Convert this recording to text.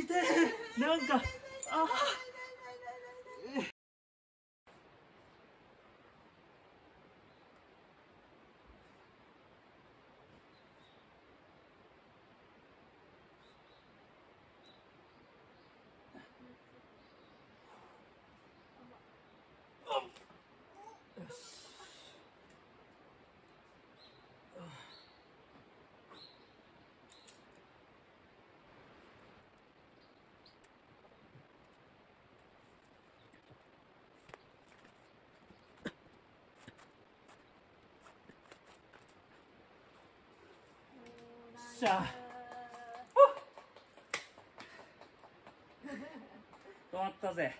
痛い、なんか、ああ。じゃあ、止まったぜ。